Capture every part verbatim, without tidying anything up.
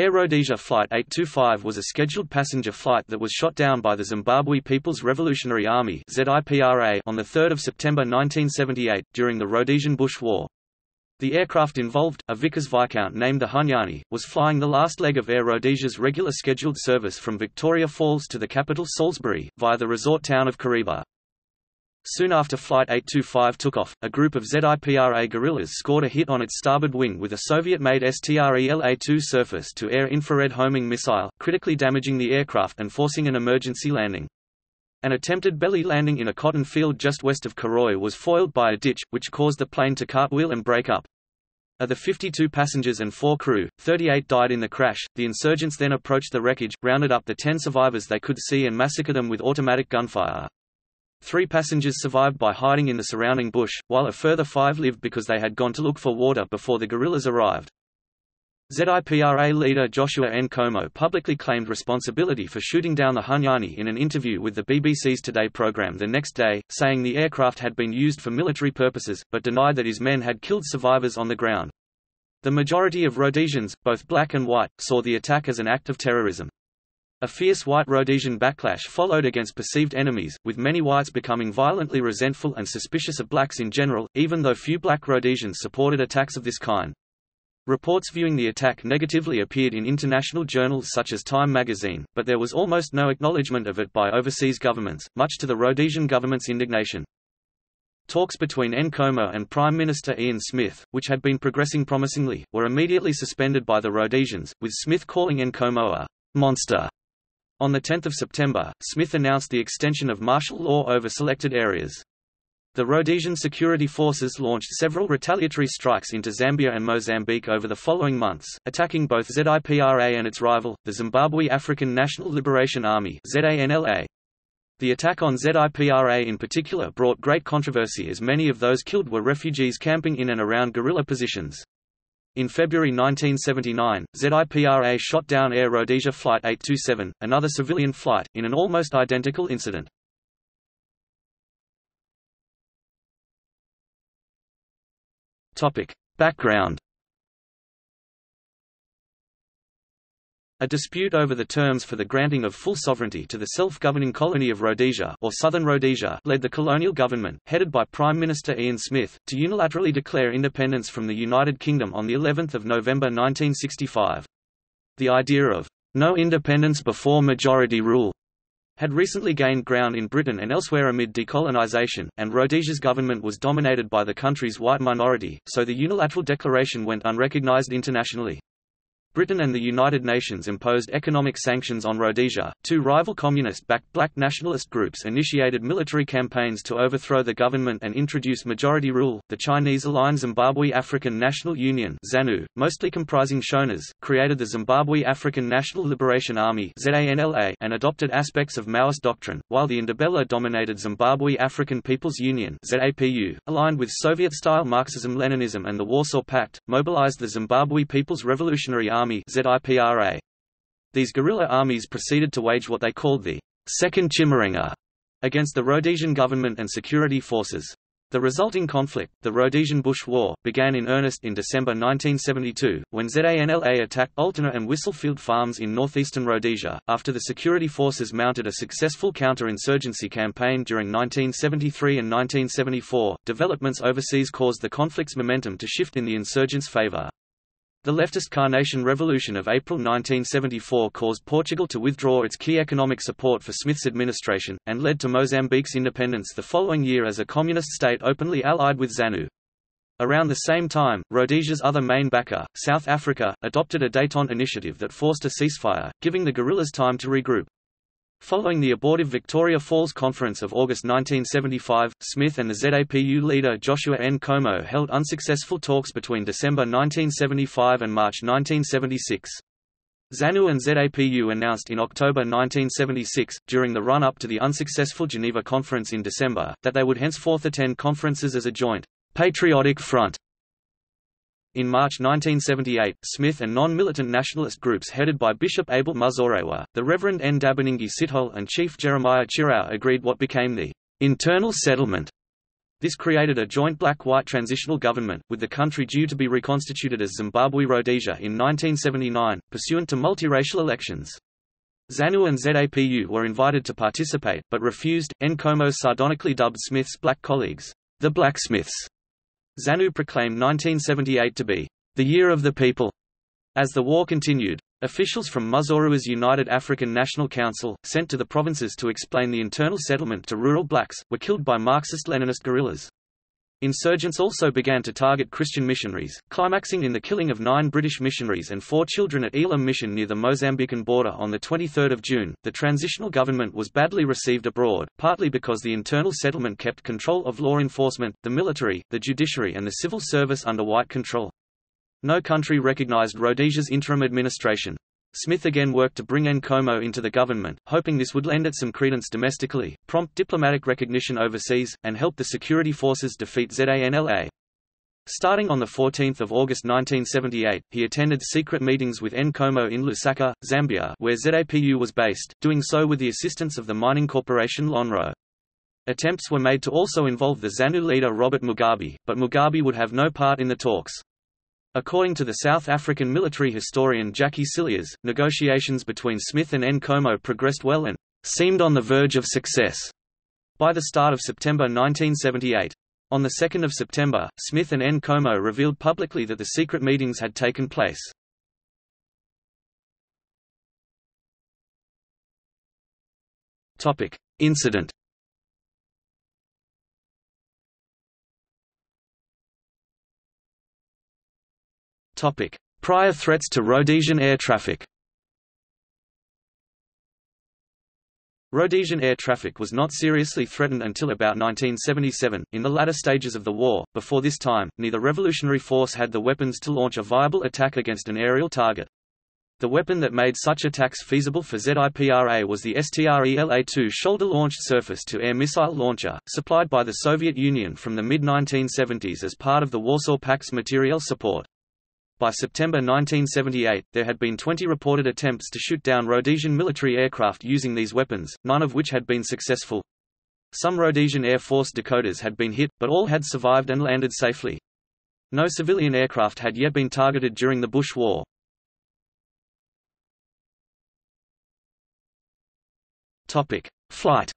Air Rhodesia Flight eight two five was a scheduled passenger flight that was shot down by the Zimbabwe People's Revolutionary Army (ZIPRA) on the third of September nineteen seventy-eight, during the Rhodesian Bush War. The aircraft involved, a Vickers Viscount named the Hunyani, was flying the last leg of Air Rhodesia's regular scheduled service from Victoria Falls to the capital Salisbury, via the resort town of Kariba. Soon after Flight eight two five took off, a group of ZIPRA guerrillas scored a hit on its starboard wing with a Soviet-made STRELA two surface-to-air infrared homing missile, critically damaging the aircraft and forcing an emergency landing. An attempted belly landing in a cotton field just west of Karoi was foiled by a ditch, which caused the plane to cartwheel and break up. Of the fifty-two passengers and four crew, thirty-eight died in the crash. The insurgents then approached the wreckage, rounded up the ten survivors they could see and massacred them with automatic gunfire. Three passengers survived by hiding in the surrounding bush, while a further five lived because they had gone to look for water before the guerrillas arrived. ZIPRA leader Joshua Nkomo publicly claimed responsibility for shooting down the Hunyani in an interview with the B B C's Today program the next day, saying the aircraft had been used for military purposes, but denied that his men had killed survivors on the ground. The majority of Rhodesians, both black and white, saw the attack as an act of terrorism. A fierce white Rhodesian backlash followed against perceived enemies, with many whites becoming violently resentful and suspicious of blacks in general, even though few black Rhodesians supported attacks of this kind. Reports viewing the attack negatively appeared in international journals such as Time magazine, but there was almost no acknowledgement of it by overseas governments, much to the Rhodesian government's indignation. Talks between Nkomo and Prime Minister Ian Smith, which had been progressing promisingly, were immediately suspended by the Rhodesians, with Smith calling Nkomo a monster. On the tenth of September, Smith announced the extension of martial law over selected areas. The Rhodesian security forces launched several retaliatory strikes into Zambia and Mozambique over the following months, attacking both ZIPRA and its rival, the Zimbabwe African National Liberation Army (ZANLA). The attack on ZIPRA in particular brought great controversy as many of those killed were refugees camping in and around guerrilla positions. In February nineteen seventy-nine, ZIPRA shot down Air Rhodesia Flight eight two seven, another civilian flight, in an almost identical incident. Background. A dispute over the terms for the granting of full sovereignty to the self-governing colony of Rhodesia, or Southern Rhodesia, led the colonial government, headed by Prime Minister Ian Smith, to unilaterally declare independence from the United Kingdom on the eleventh of November nineteen sixty-five. The idea of no independence before majority rule had recently gained ground in Britain and elsewhere amid decolonization, and Rhodesia's government was dominated by the country's white minority, so the unilateral declaration went unrecognized internationally. Britain and the United Nations imposed economic sanctions on Rhodesia. Two rival communist-backed black nationalist groups initiated military campaigns to overthrow the government and introduce majority rule. The Chinese-aligned Zimbabwe African National Union (ZANU), mostly comprising Shonas, created the Zimbabwe African National Liberation Army (ZANLA) and adopted aspects of Maoist doctrine, while the Ndebele-dominated Zimbabwe African People's Union (Z A P U), aligned with Soviet-style Marxism-Leninism and the Warsaw Pact, mobilized the Zimbabwe People's Revolutionary Army (ZIPRA). These guerrilla armies proceeded to wage what they called the Second Chimurenga against the Rhodesian government and security forces. The resulting conflict, the Rhodesian Bush War, began in earnest in December nineteen seventy-two, when ZANLA attacked Altena and Whistlefield Farms in northeastern Rhodesia, after the security forces mounted a successful counter-insurgency campaign during nineteen seventy-three and nineteen seventy-four. Developments overseas caused the conflict's momentum to shift in the insurgents' favor. The leftist Carnation Revolution of April nineteen seventy-four caused Portugal to withdraw its key economic support for Smith's administration, and led to Mozambique's independence the following year as a communist state openly allied with ZANU. Around the same time, Rhodesia's other main backer, South Africa, adopted a détente initiative that forced a ceasefire, giving the guerrillas time to regroup. Following the abortive Victoria Falls Conference of August nineteen seventy-five, Smith and the Z A P U leader Joshua Nkomo held unsuccessful talks between December nineteen seventy-five and March nineteen seventy-six. ZANU and Z A P U announced in October nineteen seventy-six, during the run-up to the unsuccessful Geneva Conference in December, that they would henceforth attend conferences as a joint Patriotic Front. In March nineteen seventy-eight, Smith and non-militant nationalist groups headed by Bishop Abel Muzorewa, the Reverend Ndabaningi Sithole and Chief Jeremiah Chirau agreed what became the internal settlement This created a joint black-white transitional government, with the country due to be reconstituted as Zimbabwe-Rhodesia in nineteen seventy-nine, pursuant to multiracial elections. ZANU and ZAPU were invited to participate, but refused. Nkomo sardonically dubbed Smith's black colleagues, the Blacksmiths. ZANU proclaimed nineteen seventy-eight to be the Year of the People. As the war continued, officials from Muzorewa's United African National Council, sent to the provinces to explain the internal settlement to rural blacks, were killed by Marxist-Leninist guerrillas. Insurgents also began to target Christian missionaries, climaxing in the killing of nine British missionaries and four children at Elam Mission near the Mozambican border on the twenty-third of June. The transitional government was badly received abroad, partly because the internal settlement kept control of law enforcement, the military, the judiciary and the civil service under white control. No country recognized Rhodesia's interim administration. Smith again worked to bring Nkomo into the government, hoping this would lend it some credence domestically, prompt diplomatic recognition overseas, and help the security forces defeat ZANLA. Starting on the fourteenth of August nineteen seventy-eight, he attended secret meetings with Nkomo in Lusaka, Zambia, where ZAPU was based, doing so with the assistance of the mining corporation Lonrho. Attempts were made to also involve the ZANU leader Robert Mugabe, but Mugabe would have no part in the talks. According to the South African military historian Jackie Cilliers, negotiations between Smith and Nkomo progressed well and seemed on the verge of success by the start of September nineteen seventy-eight. On the second of September, Smith and Nkomo revealed publicly that the secret meetings had taken place. Topic: Incident. Prior threats to Rhodesian air traffic. Rhodesian air traffic was not seriously threatened until about nineteen seventy-seven, in the latter stages of the war. Before this time, neither revolutionary force had the weapons to launch a viable attack against an aerial target. The weapon that made such attacks feasible for ZIPRA was the STRELA two shoulder-launched surface-to-air missile launcher, supplied by the Soviet Union from the mid nineteen seventies as part of the Warsaw Pact's materiel support. By September nineteen seventy-eight, there had been twenty reported attempts to shoot down Rhodesian military aircraft using these weapons, none of which had been successful. Some Rhodesian Air Force Dakotas had been hit, but all had survived and landed safely. No civilian aircraft had yet been targeted during the Bush War. Topic: Flight.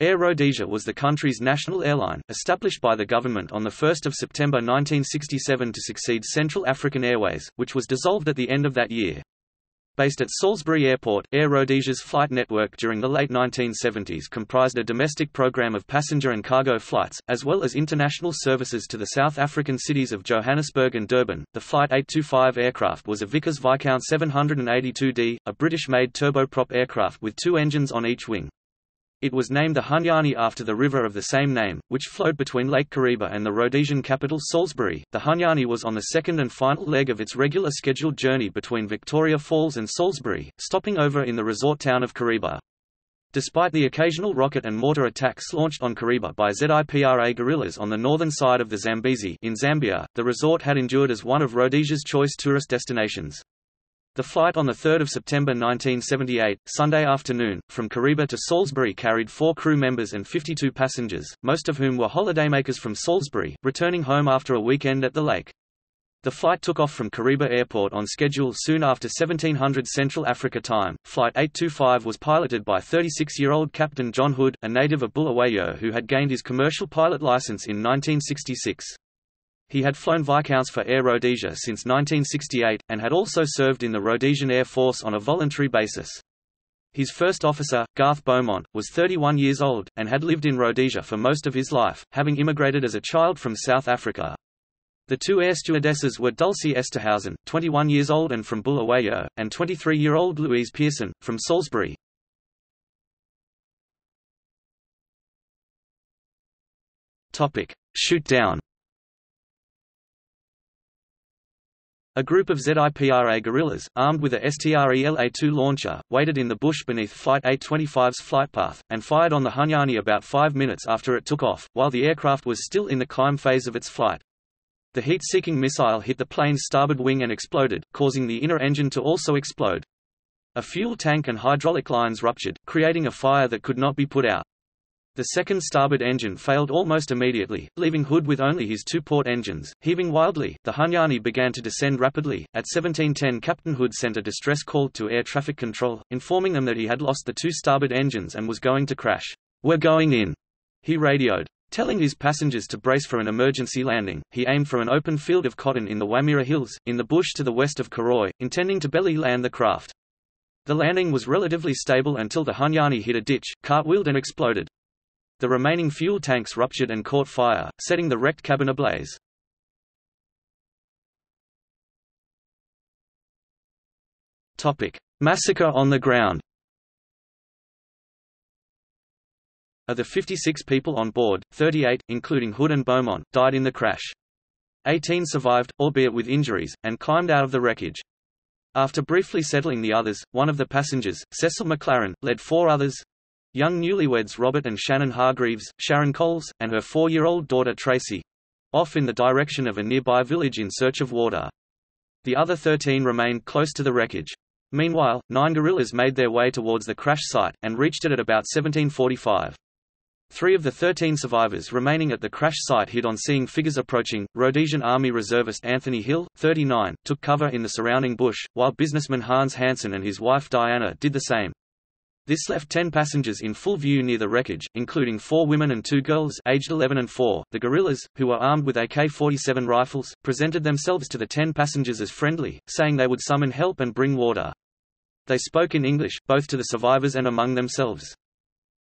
Air Rhodesia was the country's national airline, established by the government on the first of September nineteen sixty-seven to succeed Central African Airways, which was dissolved at the end of that year. Based at Salisbury Airport, Air Rhodesia's flight network during the late nineteen seventies comprised a domestic program of passenger and cargo flights, as well as international services to the South African cities of Johannesburg and Durban. The Flight eight two five aircraft was a Vickers Viscount seven eighty-two D, a British-made turboprop aircraft with two engines on each wing. It was named the Hunyani after the river of the same name, which flowed between Lake Kariba and the Rhodesian capital Salisbury. The Hunyani was on the second and final leg of its regular scheduled journey between Victoria Falls and Salisbury, stopping over in the resort town of Kariba. Despite the occasional rocket and mortar attacks launched on Kariba by ZIPRA guerrillas on the northern side of the Zambezi in Zambia, the resort had endured as one of Rhodesia's choice tourist destinations. The flight on the third of September nineteen seventy-eight, Sunday afternoon, from Kariba to Salisbury carried four crew members and fifty-two passengers, most of whom were holidaymakers from Salisbury, returning home after a weekend at the lake. The flight took off from Kariba Airport on schedule soon after seventeen hundred Central Africa time. Flight eight two five was piloted by thirty-six-year-old Captain John Hood, a native of Bulawayo who had gained his commercial pilot license in nineteen sixty-six. He had flown Viscounts for Air Rhodesia since nineteen sixty-eight, and had also served in the Rhodesian Air Force on a voluntary basis. His first officer, Garth Beaumont, was thirty-one years old, and had lived in Rhodesia for most of his life, having immigrated as a child from South Africa. The two air stewardesses were Dulcie Esterhausen, twenty-one years old and from Bulawayo, and twenty-three-year-old Louise Pearson, from Salisbury. Shoot down. A group of ZIPRA guerrillas, armed with a STRELA two launcher, waited in the bush beneath Flight eight twenty-five's flight path, and fired on the Hunyani about five minutes after it took off, while the aircraft was still in the climb phase of its flight. The heat-seeking missile hit the plane's starboard wing and exploded, causing the inner engine to also explode. A fuel tank and hydraulic lines ruptured, creating a fire that could not be put out. The second starboard engine failed almost immediately, leaving Hood with only his two port engines. Heaving wildly, the Hunyani began to descend rapidly. At seventeen ten, Captain Hood sent a distress call to air traffic control, informing them that he had lost the two starboard engines and was going to crash. "We're going in," he radioed. Telling his passengers to brace for an emergency landing, he aimed for an open field of cotton in the Wamira Hills, in the bush to the west of Karoi, intending to belly land the craft. The landing was relatively stable until the Hunyani hit a ditch, cartwheeled and exploded. The remaining fuel tanks ruptured and caught fire, setting the wrecked cabin ablaze. Massacre on the ground. Of the fifty-six people on board, thirty-eight, including Hood and Beaumont, died in the crash. eighteen survived, albeit with injuries, and climbed out of the wreckage. After briefly settling the others, one of the passengers, Cecil McLaren, led four others—young newlyweds Robert and Shannon Hargreaves, Sharon Coles, and her four-year-old daughter Tracy—off in the direction of a nearby village in search of water. The other thirteen remained close to the wreckage. Meanwhile, nine guerrillas made their way towards the crash site, and reached it at about seventeen forty-five. Three of the thirteen survivors remaining at the crash site hid on seeing figures approaching. Rhodesian Army reservist Anthony Hill, thirty-nine, took cover in the surrounding bush, while businessman Hans Hansen and his wife Diana did the same. This left ten passengers in full view near the wreckage, including four women and two girls aged eleven and four. The guerrillas, who were armed with A K forty-seven rifles, presented themselves to the ten passengers as friendly, saying they would summon help and bring water. They spoke in English, both to the survivors and among themselves.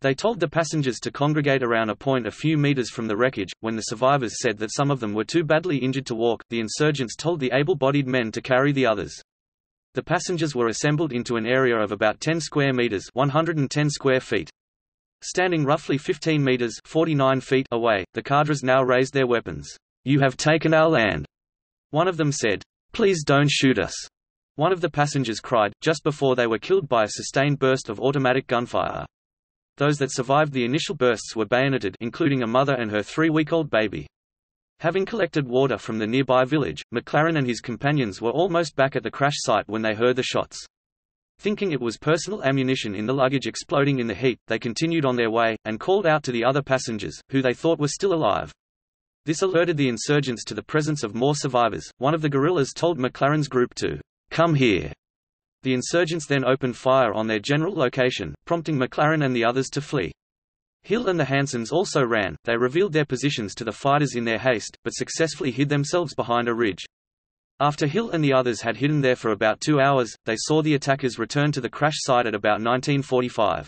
They told the passengers to congregate around a point a few meters from the wreckage. When the survivors said that some of them were too badly injured to walk, the insurgents told the able-bodied men to carry the others. The passengers were assembled into an area of about ten square meters (one hundred ten square feet). Standing roughly fifteen meters (forty-nine feet) away, the cadres now raised their weapons. "You have taken our land," one of them said. "Please don't shoot us," one of the passengers cried, just before they were killed by a sustained burst of automatic gunfire. Those that survived the initial bursts were bayoneted, including a mother and her three-week-old baby. Having collected water from the nearby village, McLaren and his companions were almost back at the crash site when they heard the shots. Thinking it was personal ammunition in the luggage exploding in the heat, they continued on their way, and called out to the other passengers, who they thought were still alive. This alerted the insurgents to the presence of more survivors. One of the guerrillas told McLaren's group to "come here." The insurgents then opened fire on their general location, prompting McLaren and the others to flee. Hill and the Hansons also ran. They revealed their positions to the fighters in their haste, but successfully hid themselves behind a ridge. After Hill and the others had hidden there for about two hours, they saw the attackers return to the crash site at about nineteen forty-five.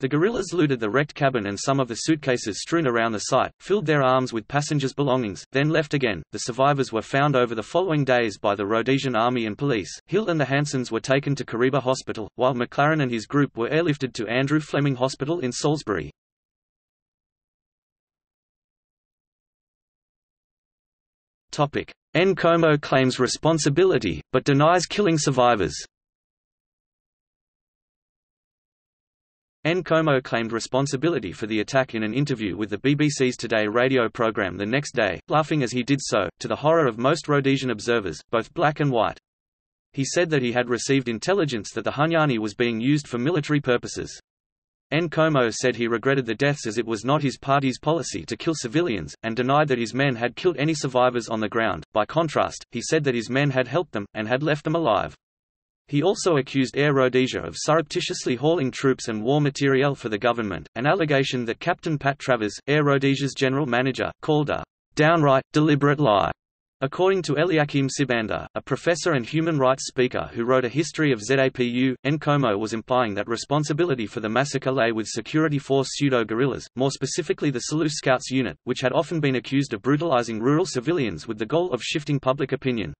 The guerrillas looted the wrecked cabin and some of the suitcases strewn around the site, filled their arms with passengers' belongings, then left again. The survivors were found over the following days by the Rhodesian Army and police. Hill and the Hansons were taken to Kariba Hospital, while McLaren and his group were airlifted to Andrew Fleming Hospital in Salisbury. Topic: Nkomo claims responsibility but denies killing survivors. Nkomo claimed responsibility for the attack in an interview with the B B C's Today radio program the next day, laughing as he did so, to the horror of most Rhodesian observers, both black and white. He said that he had received intelligence that the Hunyani was being used for military purposes. Nkomo said he regretted the deaths as it was not his party's policy to kill civilians, and denied that his men had killed any survivors on the ground. By contrast, he said that his men had helped them, and had left them alive. He also accused Air Rhodesia of surreptitiously hauling troops and war materiel for the government, an allegation that Captain Pat Travers, Air Rhodesia's general manager, called a downright, deliberate lie. According to Eliakim Sibanda, a professor and human rights speaker who wrote a history of ZAPU, Nkomo was implying that responsibility for the massacre lay with security force pseudo-guerrillas, more specifically the Sulu Scouts unit, which had often been accused of brutalizing rural civilians with the goal of shifting public opinion.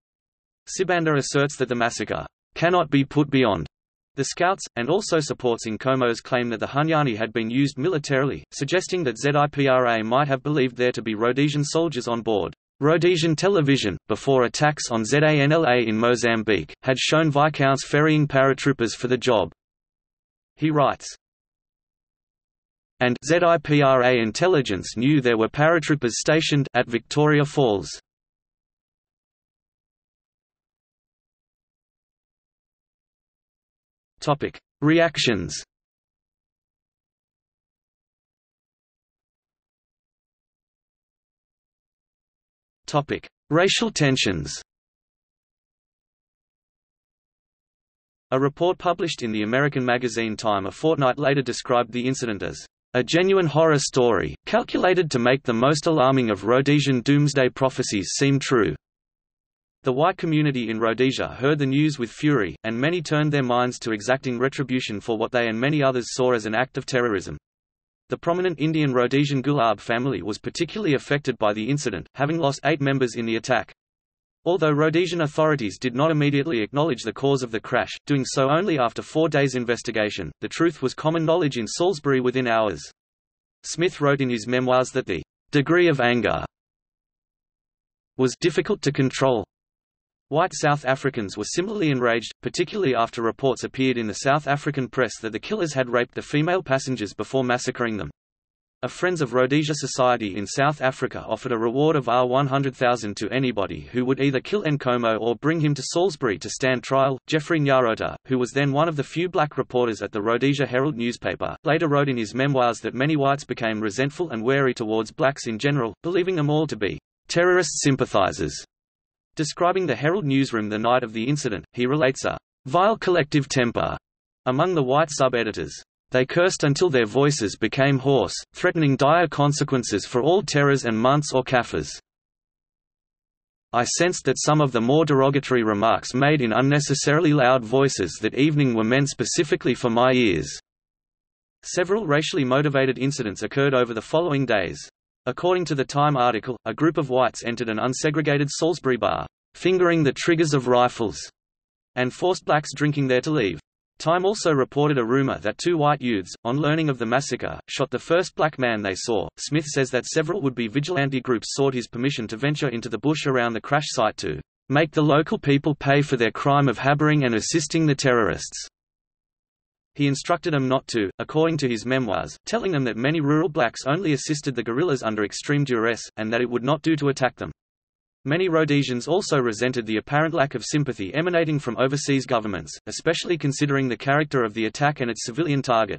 Sibanda asserts that the massacre cannot be put beyond the Scouts, and also supports Nkomo's claim that the Hunyani had been used militarily, suggesting that ZIPRA might have believed there to be Rhodesian soldiers on board. Rhodesian television, before attacks on ZANLA in Mozambique, had shown Viscounts ferrying paratroopers for the job. He writes, and ZIPRA intelligence knew there were paratroopers stationed at Victoria Falls. Reactions. Racial tensions. A report published in the American magazine Time a fortnight later described the incident as a genuine horror story, calculated to make the most alarming of Rhodesian doomsday prophecies seem true. The white community in Rhodesia heard the news with fury, and many turned their minds to exacting retribution for what they and many others saw as an act of terrorism. The prominent Indian Rhodesian Gulab family was particularly affected by the incident, having lost eight members in the attack. Although Rhodesian authorities did not immediately acknowledge the cause of the crash, doing so only after four days' investigation, the truth was common knowledge in Salisbury within hours. Smith wrote in his memoirs that the degree of anger was difficult to control. White South Africans were similarly enraged, particularly after reports appeared in the South African press that the killers had raped the female passengers before massacring them. A Friends of Rhodesia Society in South Africa offered a reward of R one hundred thousand to anybody who would either kill Nkomo or bring him to Salisbury to stand trial. Geoffrey Nyarota, who was then one of the few black reporters at the Rhodesia Herald newspaper, later wrote in his memoirs that many whites became resentful and wary towards blacks in general, believing them all to be terrorist sympathizers. Describing the Herald newsroom the night of the incident, he relates a vile collective temper among the white sub-editors. They cursed until their voices became hoarse, threatening dire consequences for all terrors and months or kafirs. I sensed that some of the more derogatory remarks made in unnecessarily loud voices that evening were meant specifically for my ears. Several racially motivated incidents occurred over the following days. According to the Time article, a group of whites entered an unsegregated Salisbury bar, fingering the triggers of rifles, and forced blacks drinking there to leave. Time also reported a rumor that two white youths, on learning of the massacre, shot the first black man they saw. Smith says that several would-be vigilante groups sought his permission to venture into the bush around the crash site to make the local people pay for their crime of harboring and assisting the terrorists. He instructed them not to, according to his memoirs, telling them that many rural blacks only assisted the guerrillas under extreme duress, and that it would not do to attack them. Many Rhodesians also resented the apparent lack of sympathy emanating from overseas governments, especially considering the character of the attack and its civilian target.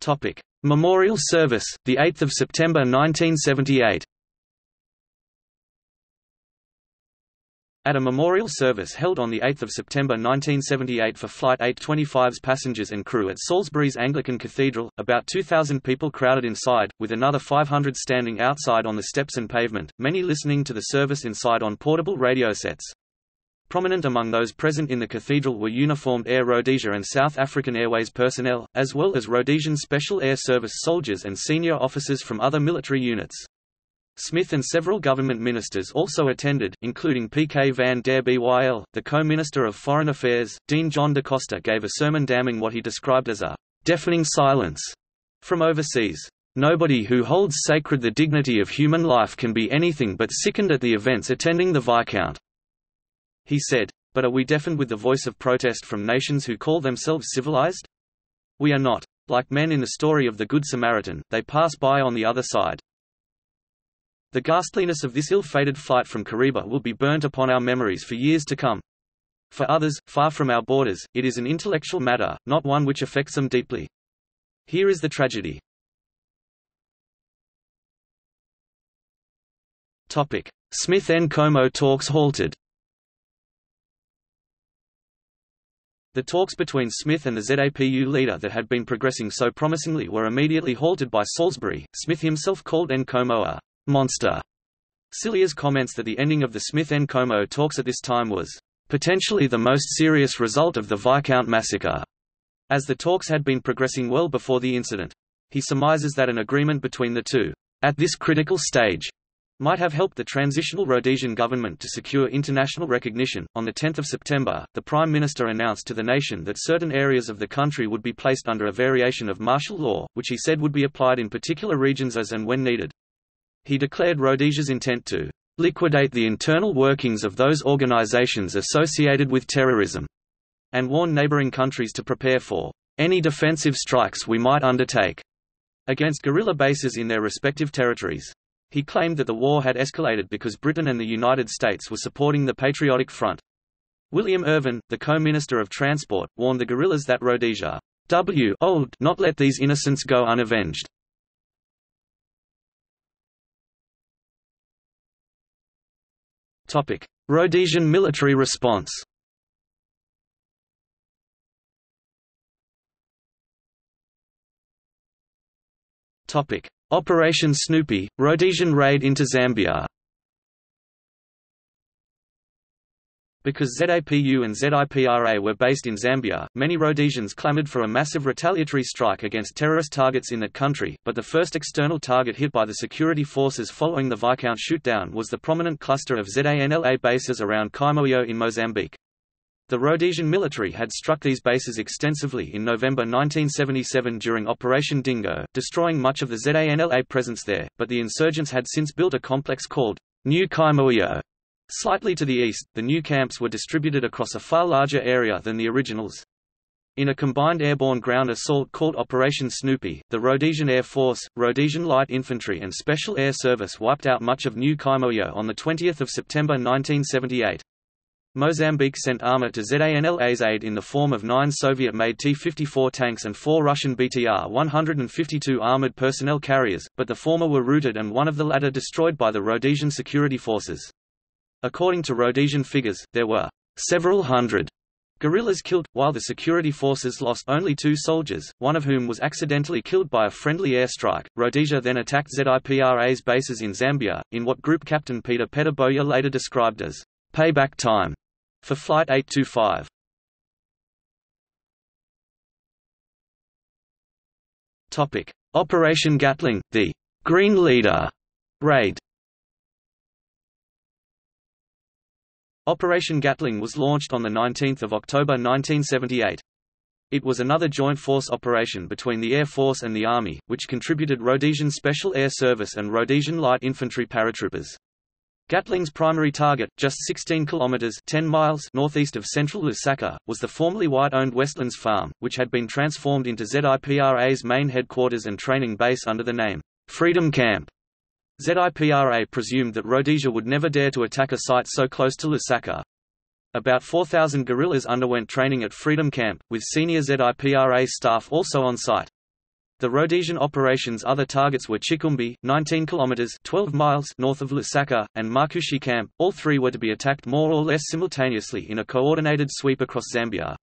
Topic: Memorial Service, the eighth of September nineteen seventy-eight. At a memorial service held on the eighth of September nineteen seventy-eight for Flight eight twenty-five's passengers and crew at Salisbury's Anglican Cathedral, about two thousand people crowded inside, with another five hundred standing outside on the steps and pavement, many listening to the service inside on portable radio sets. Prominent among those present in the cathedral were uniformed Air Rhodesia and South African Airways personnel, as well as Rhodesian Special Air Service soldiers and senior officers from other military units. Smith and several government ministers also attended, including P K van der Byl, the co-minister of Foreign Affairs. Dean John da Costa gave a sermon damning what he described as a deafening silence from overseas. Nobody who holds sacred the dignity of human life can be anything but sickened at the events attending the Viscount, he said. But are we deafened with the voice of protest from nations who call themselves civilized? We are not. Like men in the story of the Good Samaritan, they pass by on the other side. The ghastliness of this ill-fated flight from Kariba will be burnt upon our memories for years to come. For others, far from our borders, it is an intellectual matter, not one which affects them deeply. Here is the tragedy. Topic: Smith Nkomo talks halted. The talks between Smith and the ZAPU leader that had been progressing so promisingly were immediately halted by Salisbury. Smith himself called Nkomo a monster. Cilliers comments that the ending of the Smith Nkomo talks at this time was potentially the most serious result of the Viscount massacre, as the talks had been progressing well before the incident. He surmises that an agreement between the two, at this critical stage, might have helped the transitional Rhodesian government to secure international recognition. On the tenth of September, the Prime Minister announced to the nation that certain areas of the country would be placed under a variation of martial law, which he said would be applied in particular regions as and when needed. He declared Rhodesia's intent to liquidate the internal workings of those organizations associated with terrorism, and warned neighboring countries to prepare for any defensive strikes we might undertake against guerrilla bases in their respective territories. He claimed that the war had escalated because Britain and the United States were supporting the Patriotic Front. William Irvine, the co-minister of Transport, warned the guerrillas that Rhodesia would not let these innocents go unavenged. Topic: Rhodesian military response. Topic: Operation Snoopy, Rhodesian raid into Zambia. Because ZAPU and ZIPRA were based in Zambia, many Rhodesians clamoured for a massive retaliatory strike against terrorist targets in that country, but the first external target hit by the security forces following the Viscount shootdown was the prominent cluster of ZANLA bases around Chimurenga in Mozambique. The Rhodesian military had struck these bases extensively in November nineteen seventy-seven during Operation Dingo, destroying much of the ZANLA presence there, but the insurgents had since built a complex called New Chimurenga. Slightly to the east, the new camps were distributed across a far larger area than the originals. In a combined airborne ground assault called Operation Snoopy, the Rhodesian Air Force, Rhodesian Light Infantry and Special Air Service wiped out much of New Chimurenga on the twentieth of September nineteen seventy-eight. Mozambique sent armor to ZANLA's aid in the form of nine Soviet-made T fifty-four tanks and four Russian B T R one fifty-two armored personnel carriers, but the former were routed and one of the latter destroyed by the Rhodesian security forces. According to Rhodesian figures, there were several hundred guerrillas killed, while the security forces lost only two soldiers, one of whom was accidentally killed by a friendly airstrike. Rhodesia then attacked ZIPRA's bases in Zambia, in what Group Captain Peter Pettiboya later described as payback time for Flight eight two five. Topic: Operation Gatling, the Green Leader raid. Operation Gatling was launched on the nineteenth of October nineteen seventy-eight. It was another joint force operation between the Air Force and the Army, which contributed Rhodesian Special Air Service and Rhodesian Light Infantry paratroopers. Gatling's primary target, just sixteen kilometers (ten miles) northeast of central Lusaka, was the formerly white-owned Westlands Farm, which had been transformed into ZIPRA's main headquarters and training base under the name, Freedom Camp. ZIPRA presumed that Rhodesia would never dare to attack a site so close to Lusaka. About four thousand guerrillas underwent training at Freedom Camp, with senior ZIPRA staff also on site. The Rhodesian operation's other targets were Chikumbi, nineteen kilometers (twelve miles) north of Lusaka, and Makushi Camp. All three were to be attacked more or less simultaneously in a coordinated sweep across Zambia.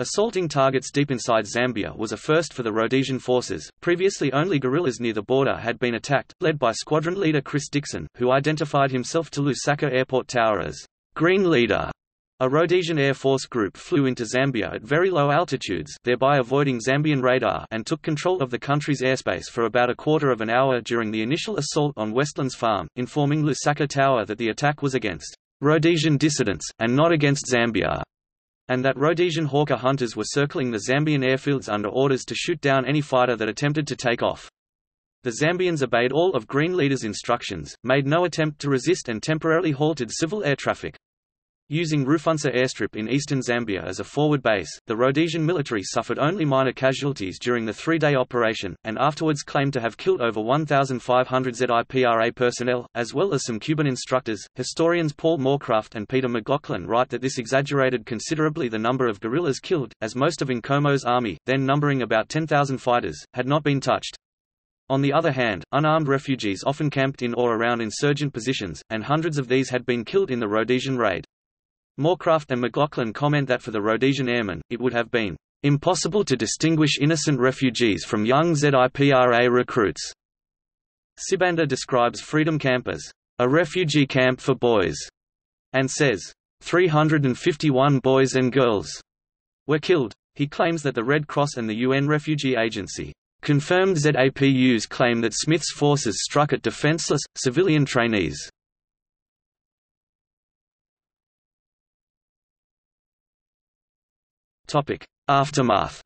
Assaulting targets deep inside Zambia was a first for the Rhodesian forces. Previously, only guerrillas near the border had been attacked, led by squadron leader Chris Dixon, who identified himself to Lusaka Airport Tower as Green Leader. A Rhodesian Air Force group flew into Zambia at very low altitudes, thereby avoiding Zambian radar, and took control of the country's airspace for about a quarter of an hour during the initial assault on Westlands Farm, informing Lusaka Tower that the attack was against Rhodesian dissidents, and not against Zambia, and that Rhodesian hawker hunters were circling the Zambian airfields under orders to shoot down any fighter that attempted to take off. The Zambians obeyed all of Green Leader's instructions, made no attempt to resist and temporarily halted civil air traffic. Using Rufunsa airstrip in eastern Zambia as a forward base, the Rhodesian military suffered only minor casualties during the three-day operation, and afterwards claimed to have killed over one thousand five hundred ZIPRA personnel, as well as some Cuban instructors. Historians Paul Moorcroft and Peter McLaughlin write that this exaggerated considerably the number of guerrillas killed, as most of Nkomo's army, then numbering about ten thousand fighters, had not been touched. On the other hand, unarmed refugees often camped in or around insurgent positions, and hundreds of these had been killed in the Rhodesian raid. Moorcroft and McLaughlin comment that for the Rhodesian airmen, it would have been impossible to distinguish innocent refugees from young ZIPRA recruits. Sibanda describes Freedom Camp as a refugee camp for boys, and says, three hundred fifty-one boys and girls were killed. He claims that the Red Cross and the U N Refugee Agency confirmed ZAPU's claim that Smith's forces struck at defenseless, civilian trainees. Aftermath.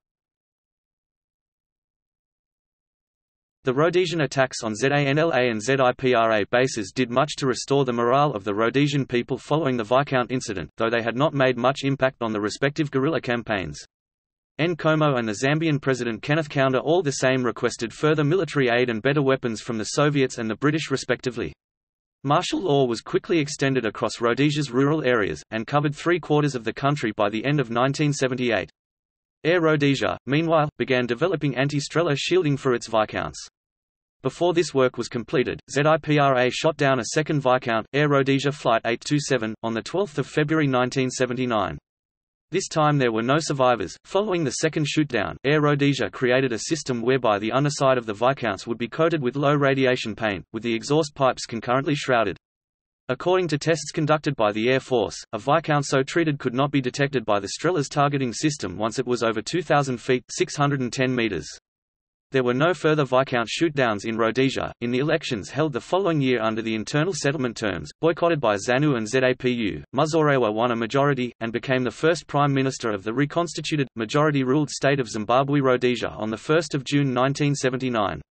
The Rhodesian attacks on ZANLA and ZIPRA bases did much to restore the morale of the Rhodesian people following the Viscount incident, though they had not made much impact on the respective guerrilla campaigns. Nkomo and the Zambian president Kenneth Kaunda all the same requested further military aid and better weapons from the Soviets and the British respectively. Martial law was quickly extended across Rhodesia's rural areas, and covered three-quarters of the country by the end of nineteen seventy-eight. Air Rhodesia, meanwhile, began developing anti-STRELA shielding for its Viscounts. Before this work was completed, ZIPRA shot down a second Viscount, Air Rhodesia Flight eight two seven, on the twelfth of February nineteen seventy-nine. This time there were no survivors. Following the second shootdown, Air Rhodesia created a system whereby the underside of the Viscounts would be coated with low radiation paint, with the exhaust pipes concurrently shrouded. According to tests conducted by the Air Force, a Viscount so treated could not be detected by the STRELA's targeting system once it was over two thousand feet (six hundred ten meters). There were no further Viscount shootdowns in Rhodesia. In the elections held the following year under the internal settlement terms, boycotted by ZANU and ZAPU, Muzorewa won a majority, and became the first Prime Minister of the reconstituted, majority-ruled state of Zimbabwe-Rhodesia on the first of June nineteen seventy-nine.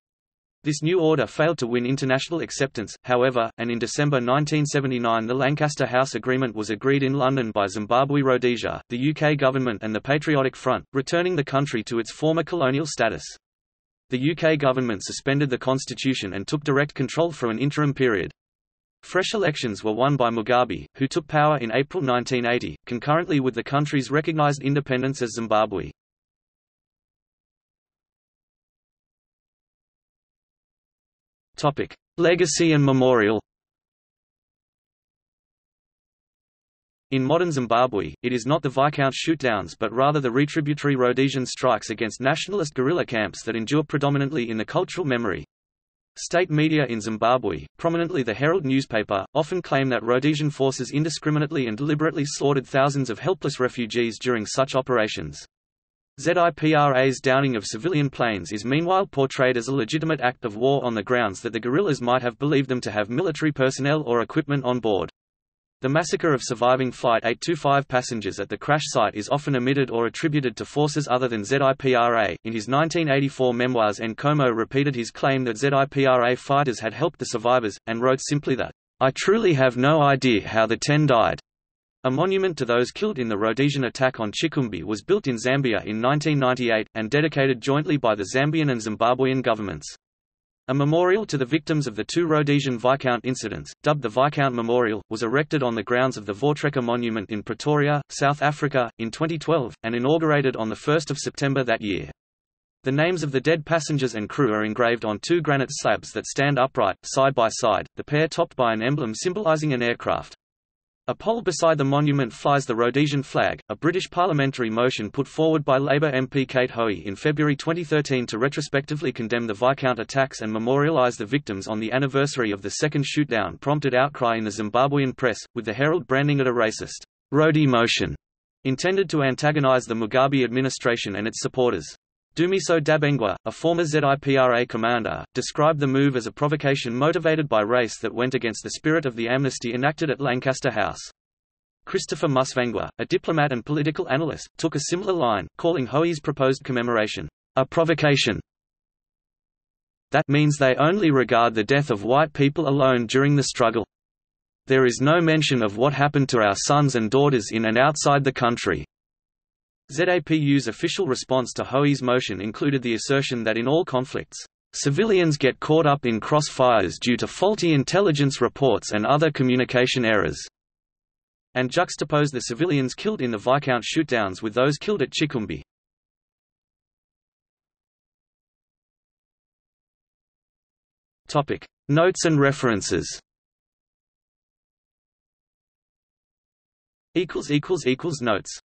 This new order failed to win international acceptance, however, and in December nineteen seventy-nine the Lancaster House Agreement was agreed in London by Zimbabwe-Rhodesia, the U K government and the Patriotic Front, returning the country to its former colonial status. The U K government suspended the constitution and took direct control for an interim period. Fresh elections were won by Mugabe, who took power in April nineteen eighty, concurrently with the country's recognised independence as Zimbabwe. Legacy and memorial. In modern Zimbabwe, it is not the Viscount shootdowns but rather the retributary Rhodesian strikes against nationalist guerrilla camps that endure predominantly in the cultural memory. State media in Zimbabwe, prominently the Herald newspaper, often claim that Rhodesian forces indiscriminately and deliberately slaughtered thousands of helpless refugees during such operations. ZIPRA's downing of civilian planes is meanwhile portrayed as a legitimate act of war on the grounds that the guerrillas might have believed them to have military personnel or equipment on board. The massacre of surviving Flight eight two five passengers at the crash site is often omitted or attributed to forces other than ZIPRA. In his nineteen eighty-four memoirs, Nkomo repeated his claim that ZIPRA fighters had helped the survivors, and wrote simply that, "I truly have no idea how the ten died." A monument to those killed in the Rhodesian attack on Chikumbi was built in Zambia in nineteen ninety-eight, and dedicated jointly by the Zambian and Zimbabwean governments. A memorial to the victims of the two Rhodesian Viscount incidents, dubbed the Viscount Memorial, was erected on the grounds of the Voortrekker Monument in Pretoria, South Africa, in twenty twelve, and inaugurated on the first of September that year. The names of the dead passengers and crew are engraved on two granite slabs that stand upright, side by side, the pair topped by an emblem symbolizing an aircraft. A pole beside the monument flies the Rhodesian flag. A British parliamentary motion put forward by Labour M P Kate Hoey in February twenty thirteen to retrospectively condemn the Viscount attacks and memorialise the victims on the anniversary of the second shootdown prompted outcry in the Zimbabwean press, with the Herald branding it a racist, Rhodey motion, intended to antagonise the Mugabe administration and its supporters. Dumiso Dabengwa, a former ZIPRA commander, described the move as a provocation motivated by race that went against the spirit of the amnesty enacted at Lancaster House. Christopher Musvangwa, a diplomat and political analyst, took a similar line, calling Hoey's proposed commemoration, a provocation. That means they only regard the death of white people alone during the struggle. There is no mention of what happened to our sons and daughters in and outside the country. ZAPU's official response to Hoey's motion included the assertion that in all conflicts, "...civilians get caught up in crossfires due to faulty intelligence reports and other communication errors," and juxtaposed the civilians killed in the Viscount shootdowns with those killed at Chikumbi. Notes and references. Notes